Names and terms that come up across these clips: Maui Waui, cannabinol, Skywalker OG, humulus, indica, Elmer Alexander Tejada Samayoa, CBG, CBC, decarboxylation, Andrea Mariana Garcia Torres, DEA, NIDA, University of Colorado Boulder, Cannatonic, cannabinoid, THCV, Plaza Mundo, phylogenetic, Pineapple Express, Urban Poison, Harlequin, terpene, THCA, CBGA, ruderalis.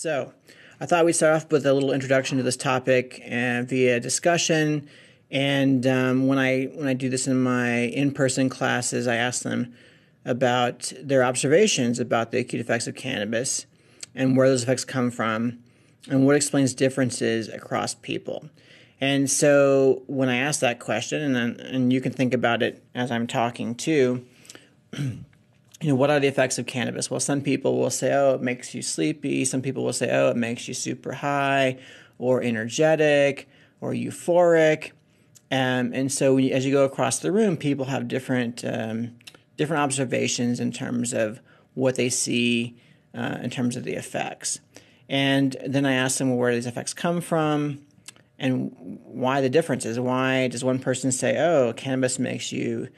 So I thought we'd start off with a little introduction to this topic via discussion. And when I do this in my in-person classes, I ask them about their observations about the acute effects of cannabis and where those effects come from and what explains differences across people. And so when I ask that question, and you can think about it as I'm talking too, what are the effects of cannabis? Well, some people will say, oh, it makes you sleepy. Some people will say, oh, it makes you super high or energetic or euphoric. And so as you go across the room, people have different observations in terms of what they see in terms of the effects. And then I ask them, well, where do these effects come from and why the differences? Why does one person say, oh, cannabis makes you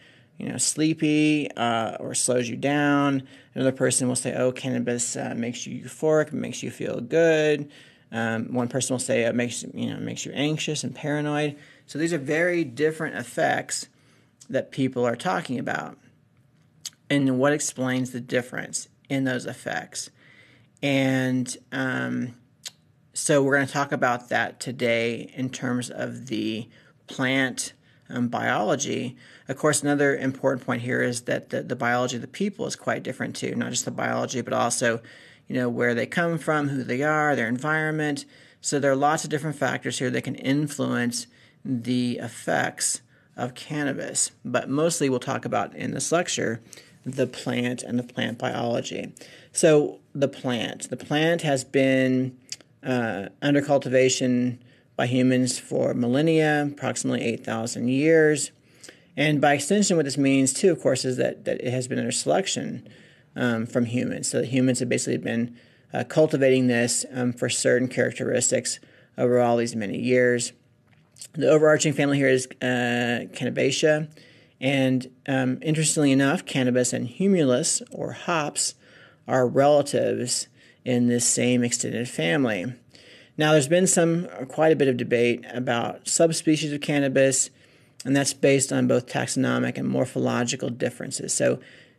sleepy or slows you down? Another person will say, oh, cannabis makes you euphoric, makes you feel good. One person will say it makes you anxious and paranoid. So these are very different effects that people are talking about, and what explains the difference in those effects. And so we're going to talk about that today in terms of the plant biology. Of course, another important point here is that the biology of the people is quite different too, not just the biology, but also where they come from, who they are, their environment. So there are lots of different factors here that can influence the effects of cannabis. But mostly we'll talk about in this lecture the plant and the plant biology. So the plant has been under cultivation by humans for millennia, approximately 8,000 years. And by extension, what this means too, of course, is that it has been under selection from humans. So humans have basically been cultivating this for certain characteristics over all these many years. The overarching family here is Cannabacea, and interestingly enough, cannabis and humulus, or hops, are relatives in this same extended family. Now, there's been quite a bit of debate about subspecies of cannabis, and that's based on both taxonomic and morphological differences. So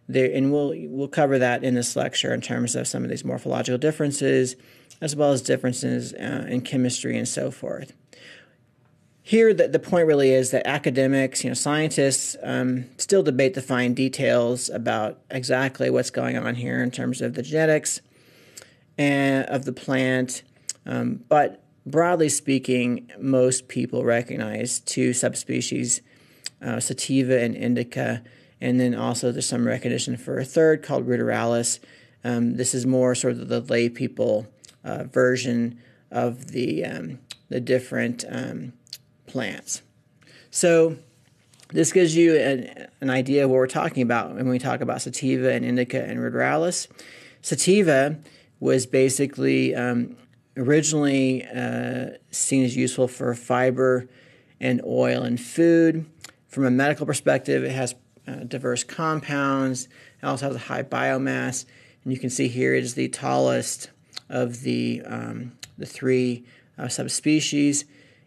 we'll cover that in this lecture in terms of some of these morphological differences, as well as differences in chemistry and so forth. Here, the point really is that academics, scientists still debate the fine details about exactly what's going on here in terms of the genetics of the plant. But broadly speaking, most people recognize two subspecies, sativa and indica. And then also there's some recognition for a third called ruderalis. This is more sort of the lay people version of the different plants. So this gives you an idea of what we're talking about when we talk about sativa and indica and ruderalis. Sativa was basically originally seen as useful for fiber and oil and food. From a medical perspective, it has diverse compounds. It also has a high biomass, and you can see here it is the tallest of the three subspecies.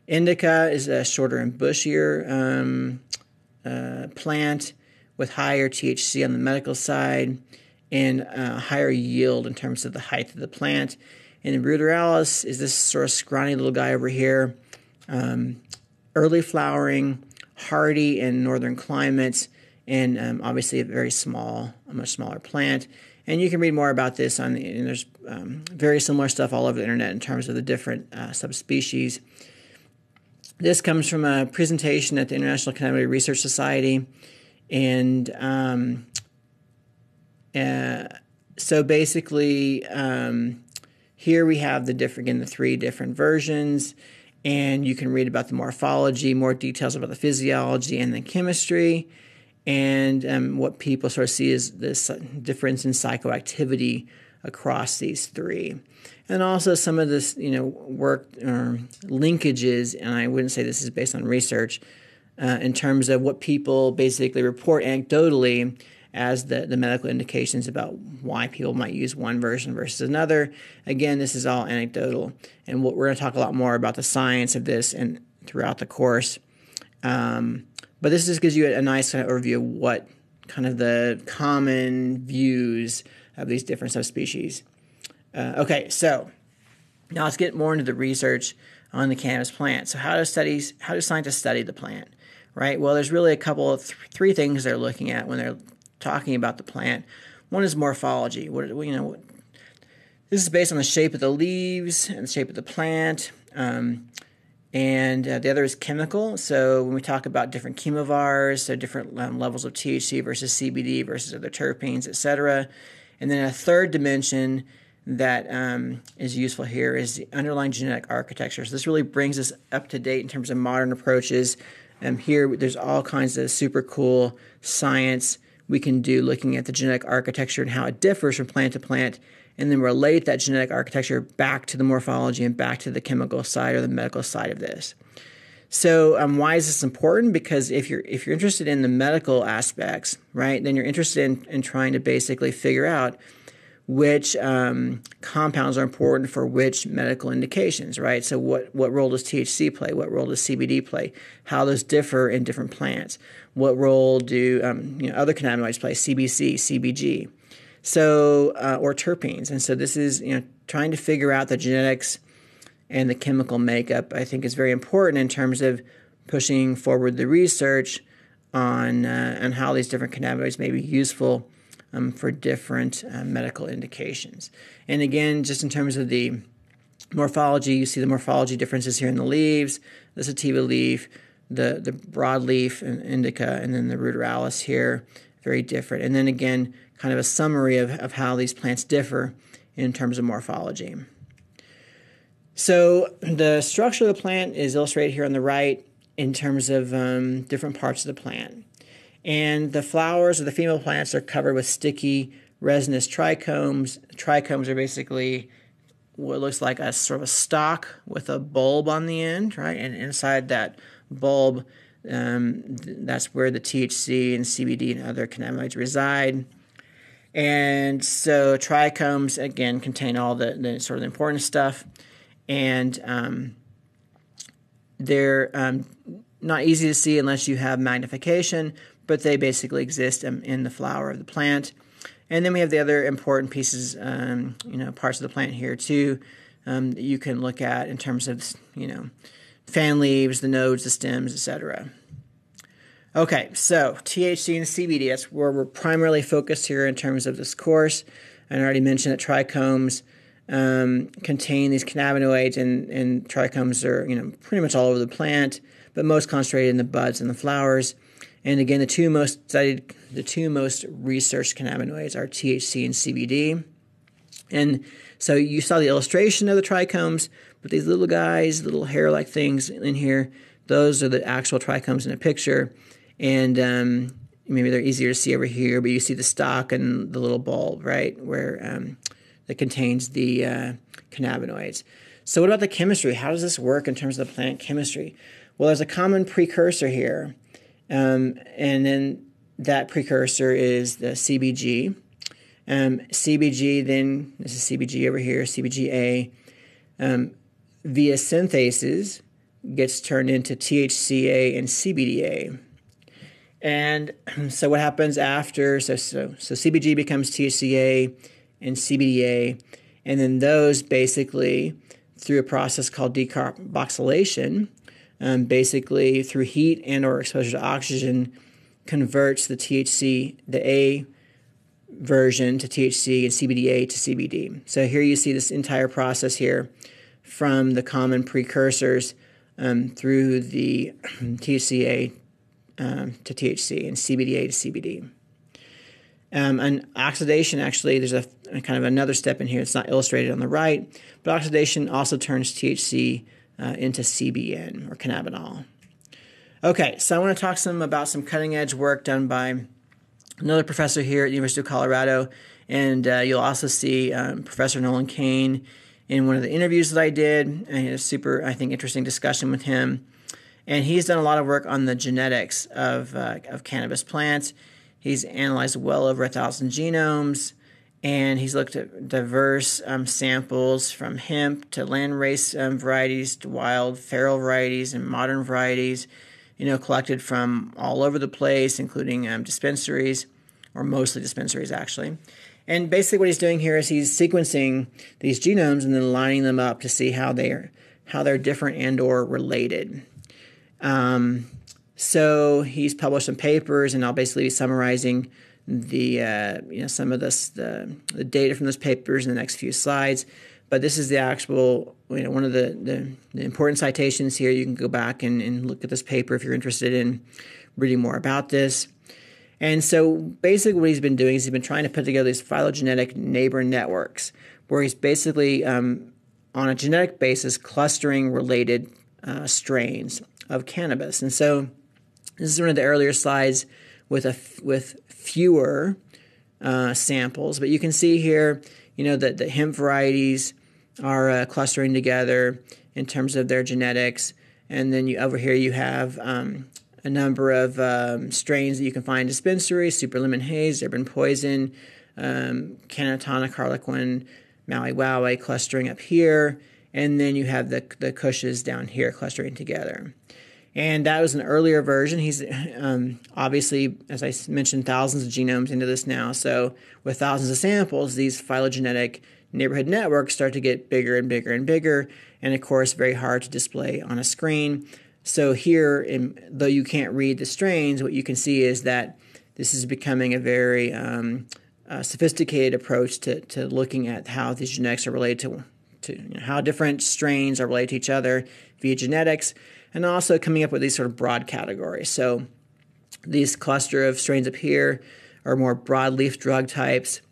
Indica is a shorter and bushier plant with higher THC on the medical side and higher yield in terms of the height of the plant. And ruderalis is this sort of scrawny little guy over here, early flowering, hardy in northern climates, and obviously a much smaller plant. And you can read more about this and there's very similar stuff all over the internet in terms of the different subspecies. This comes from a presentation at the International Cannabis Research Society. And so basically here we have the three different versions. And you can read about the morphology, more details about the physiology and the chemistry. And what people sort of see is this difference in psychoactivity across these three. And also some of this, work or linkages, and I wouldn't say this is based on research, in terms of what people basically report anecdotally as the medical indications about why people might use one version versus another. Again, this is all anecdotal. And we're going to talk a lot more about the science of this and throughout the course. But this just gives you a nice kind of overview of what kind of the common views of these different subspecies. Okay, so Now let's get more into the research on the cannabis plant. So how do scientists study the plant, right? Well, there's really a couple of three things they're looking at when they're talking about the plant. One is morphology. This is based on the shape of the leaves and the shape of the plant. The other is chemical. So when we talk about different chemovars, so different levels of THC versus CBD versus other terpenes, etc. And then a third dimension that is useful here is the underlying genetic architecture. So this really brings us up to date in terms of modern approaches. Here, there's all kinds of super cool science we can do looking at the genetic architecture and how it differs from plant to plant, and then relate that genetic architecture back to the morphology and back to the chemical side or the medical side of this. So why is this important? Because if you're interested in the medical aspects, right, then you're interested in trying to basically figure out which compounds are important for which medical indications, right? So what role does THC play? What role does CBD play? How those differ in different plants? What role do other cannabinoids play? CBC, CBG, or terpenes. And so this is trying to figure out the genetics and the chemical makeup, I think, is very important in terms of pushing forward the research on how these different cannabinoids may be useful for different medical indications. And again, just in terms of the morphology, you see the morphology differences here in the leaves, the sativa leaf, the broadleaf and indica, and then the ruderalis here, very different. And then again, kind of a summary of how these plants differ in terms of morphology. So the structure of the plant is illustrated here on the right in terms of different parts of the plant. And the flowers of the female plants are covered with sticky, resinous trichomes. Trichomes are basically what looks like a sort of a stalk with a bulb on the end, right? And inside that bulb, that's where the THC and CBD and other cannabinoids reside. And so trichomes, again, contain all the sort of the important stuff. And they're not easy to see unless you have magnification, but they basically exist in the flower of the plant. And then we have the other important pieces, parts of the plant here too, that you can look at in terms of, fan leaves, the nodes, the stems, etc. Okay, so THC and CBD, that's where we're primarily focused here in terms of this course. And I already mentioned that trichomes contain these cannabinoids, and trichomes are pretty much all over the plant, but most concentrated in the buds and the flowers. And again, the two most studied, the two most researched cannabinoids are THC and CBD. And so you saw the illustration of the trichomes, but these little guys, little hair-like things in here, those are the actual trichomes in a picture. And maybe they're easier to see over here, but you see the stalk and the little bulb, right, where that contains the cannabinoids. So what about the chemistry? How does this work in terms of the plant chemistry? Well, there's a common precursor here. And then that precursor is the CBG. CBG then, this is CBG over here, CBGA, via synthases gets turned into THCA and CBDA. And so what happens after, so CBG becomes THCA and CBDA, and then those basically, through a process called decarboxylation, basically through heat and or exposure to oxygen, converts the THC, the A version, to THC and CBDA to CBD. So here you see this entire process here from the common precursors through the THCA to THC and CBDA to CBD. And oxidation, actually, there's a kind of another step in here. It's not illustrated on the right, but oxidation also turns THC into CBN or cannabinol. Okay, so I want to talk about some cutting-edge work done by another professor here at the University of Colorado, and you'll also see Professor Nolan Kane in one of the interviews that I did, and I had a super, I think, interesting discussion with him. And he's done a lot of work on the genetics of cannabis plants. He's analyzed well over 1,000 genomes, and he's looked at diverse samples from hemp to landrace varieties to wild feral varieties and modern varieties, collected from all over the place, including dispensaries, or mostly dispensaries, actually. And basically what he's doing here is he's sequencing these genomes and then lining them up to see how they're different and or related. So he's published some papers, and I'll basically be summarizing the some of this the data from those papers in the next few slides. But this is the actual one of the important citations here. You can go back and look at this paper if you're interested in reading more about this. And so basically what he's been doing is he's been trying to put together these phylogenetic neighbor networks where he's basically on a genetic basis clustering related strains of cannabis. And so this is one of the earlier slides with fewer samples, but you can see here that the hemp varieties are clustering together in terms of their genetics. And then over here you have a number of strains that you can find in dispensaries: Super Lemon Haze, Urban Poison, Cannatonic, Harlequin, Maui Waui clustering up here. And then you have the Kushes down here clustering together. And that was an earlier version. He's obviously, as I mentioned, thousands of genomes into this now. So with thousands of samples, these phylogenetic neighborhood networks start to get bigger and bigger and bigger, and of course very hard to display on a screen. So here, though you can't read the strains, what you can see is that this is becoming a very sophisticated approach to looking at how these genetics are related to how different strains are related to each other via genetics, and also coming up with these sort of broad categories. So these cluster of strains up here are more broadleaf drug types.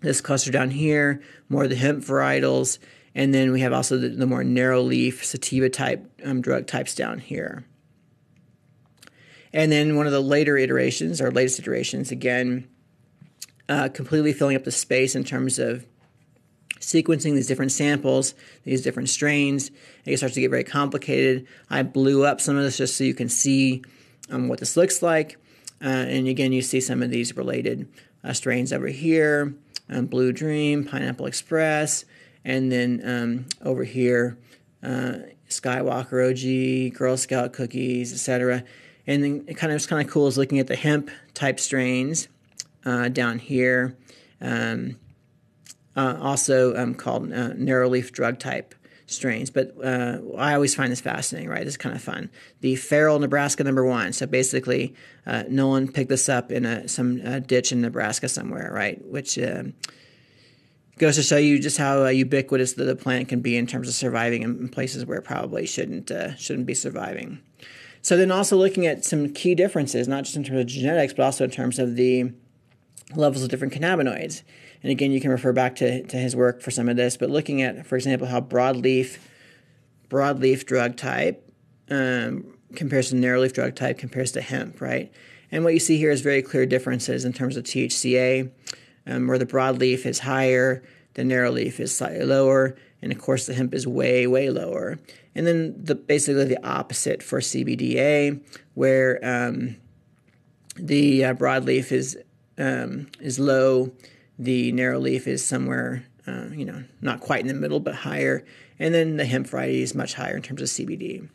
This cluster down here, more the hemp varietals. And then we have also the more narrow leaf sativa type drug types down here. And then one of the later iterations, or latest iterations, again, completely filling up the space in terms of sequencing these different samples, these different strains. It starts to get very complicated. I blew up some of this just so you can see what this looks like. And again, you see some of these related strains over here. Blue Dream, Pineapple Express, and then over here, Skywalker OG, Girl Scout Cookies, etc. And then it's kind of cool is looking at the hemp type strains down here. Also called narrowleaf drug type strains. But I always find this fascinating, right? This is kind of fun. The Feral Nebraska #1. So basically, Nolan picked this up in some ditch in Nebraska somewhere, right? Which goes to show you just how ubiquitous the plant can be in terms of surviving in places where it probably shouldn't be surviving. So then also looking at some key differences, not just in terms of genetics, but also in terms of the levels of different cannabinoids. And again, you can refer back to his work for some of this, but looking at, for example, how broadleaf drug type compares to narrowleaf drug type compares to hemp, right? And what you see here is very clear differences in terms of THCA, where the broadleaf is higher, the narrowleaf is slightly lower, and of course the hemp is way, way lower. And then basically the opposite for CBDA, where the broadleaf is low. The narrow leaf is somewhere, not quite in the middle, but higher. And then the hemp variety is much higher in terms of CBD. And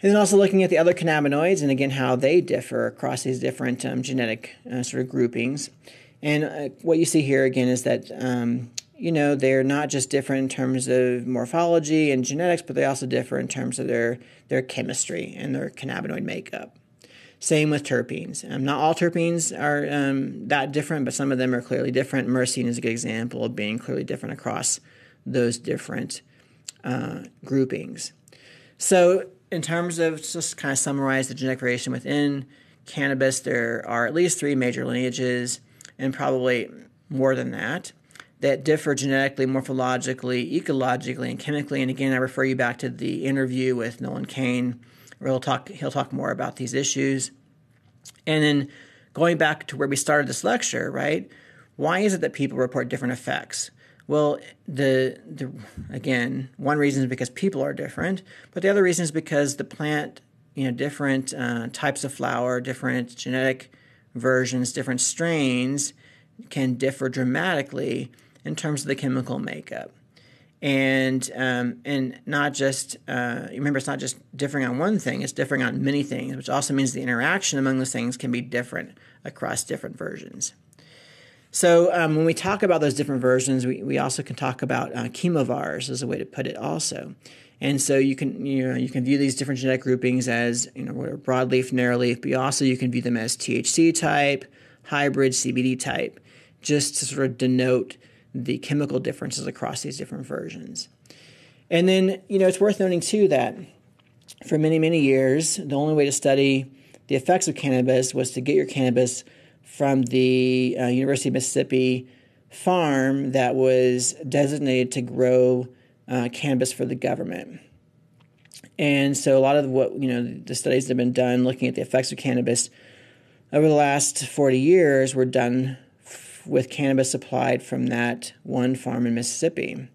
then also looking at the other cannabinoids and, again, how they differ across these different genetic sort of groupings. And what you see here, again, is that, they're not just different in terms of morphology and genetics, but they also differ in terms of their chemistry and their cannabinoid makeup. Same with terpenes. Not all terpenes are that different, but some of them are clearly different. Myrcene is a good example of being clearly different across those different groupings. So in terms of, just kind of summarize the genetic variation within cannabis, there are at least 3 major lineages, and probably more than that, that differ genetically, morphologically, ecologically, and chemically. And again, I refer you back to the interview with Nolan Kane, where he'll talk more about these issues. And then going back to where we started this lecture, right? Why is it that people report different effects? Well, again, one reason is because people are different, but the other reason is because the plant, different types of flower, different genetic versions, different strains can differ dramatically in terms of the chemical makeup. And not just remember, it's not just differing on one thing; it's differing on many things, which also means the interaction among those things can be different across different versions. So when we talk about those different versions, we also can talk about chemovars as a way to put it also. And so you can view these different genetic groupings as broadleaf, narrowleaf, but also you can view them as THC type, hybrid, CBD type, just to sort of denote the chemical differences across these different versions. And then it's worth noting too that for many, many years, the only way to study the effects of cannabis was to get your cannabis from the University of Mississippi farm that was designated to grow cannabis for the government. And so a lot of what, the studies that have been done looking at the effects of cannabis over the last 40 years were done with cannabis supplied from that one farm in Mississippi.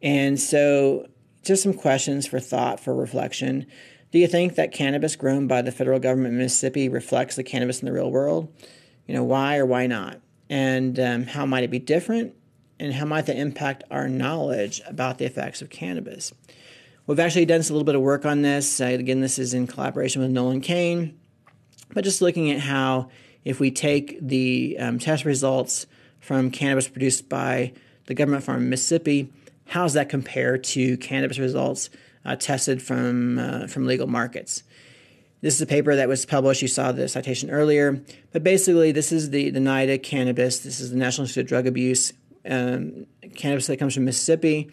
And so just some questions for thought, for reflection. Do you think that cannabis grown by the federal government in Mississippi reflects the cannabis in the real world? Why or why not? And how might it be different? And how might that impact our knowledge about the effects of cannabis? We've actually done a little bit of work on this. Again, this is in collaboration with Nolan Kane. But just looking at how if we take the test results from cannabis produced by the government farm in Mississippi, how does that compare to cannabis results tested from legal markets? This is a paper that was published. You saw the citation earlier. But basically, this is the NIDA cannabis. This is the National Institute of Drug Abuse cannabis that comes from Mississippi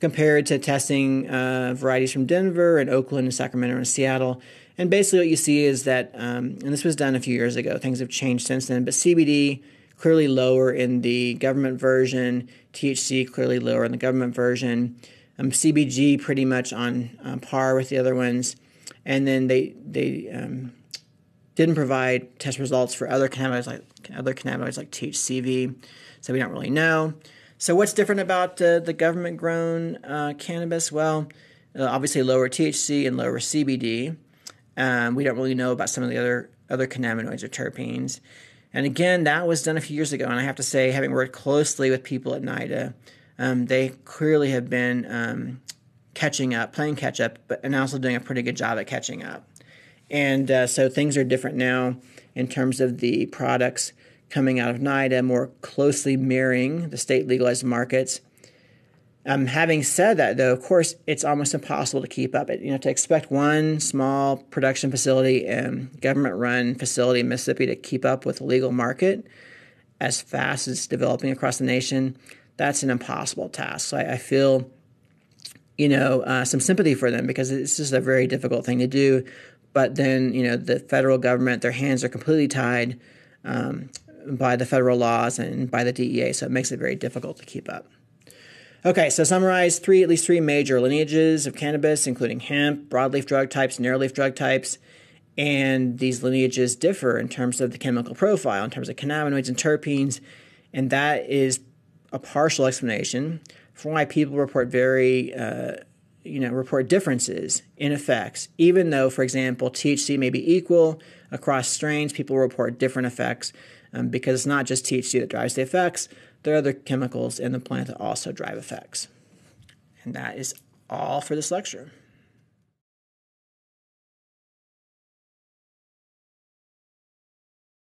compared to testing varieties from Denver and Oakland and Sacramento and Seattle. And basically what you see is that, and this was done a few years ago. Things have changed since then. But CBD, clearly lower in the government version. THC, clearly lower in the government version. CBG, pretty much on par with the other ones. And then they didn't provide test results for other cannabinoids like THCV, so we don't really know. So what's different about the government-grown cannabis? Well, obviously lower THC and lower CBD. We don't really know about some of the other cannabinoids or terpenes. And again, that was done a few years ago, and I have to say, having worked closely with people at NIDA, they clearly have been catching up, playing catch up, and also doing a pretty good job at catching up. And so things are different now in terms of the products coming out of NIDA more closely mirroring the state legalized markets. Having said that, though, of course, it's almost impossible to keep up. To expect one small production facility and government-run facility in Mississippi to keep up with the legal market as fast as it's developing across the nation, that's an impossible task. So I feel some sympathy for them because it's just a very difficult thing to do. But then, the federal government, their hands are completely tied by the federal laws and by the DEA, so it makes it very difficult to keep up. Okay, so summarize at least three major lineages of cannabis, including hemp, broadleaf drug types, narrowleaf drug types, and these lineages differ in terms of the chemical profile, in terms of cannabinoids and terpenes, and that is a partial explanation for why people report report differences in effects, even though, for example, THC may be equal across strains. People report different effects because it's not just THC that drives the effects. There are other chemicals in the plant that also drive effects. And that is all for this lecture.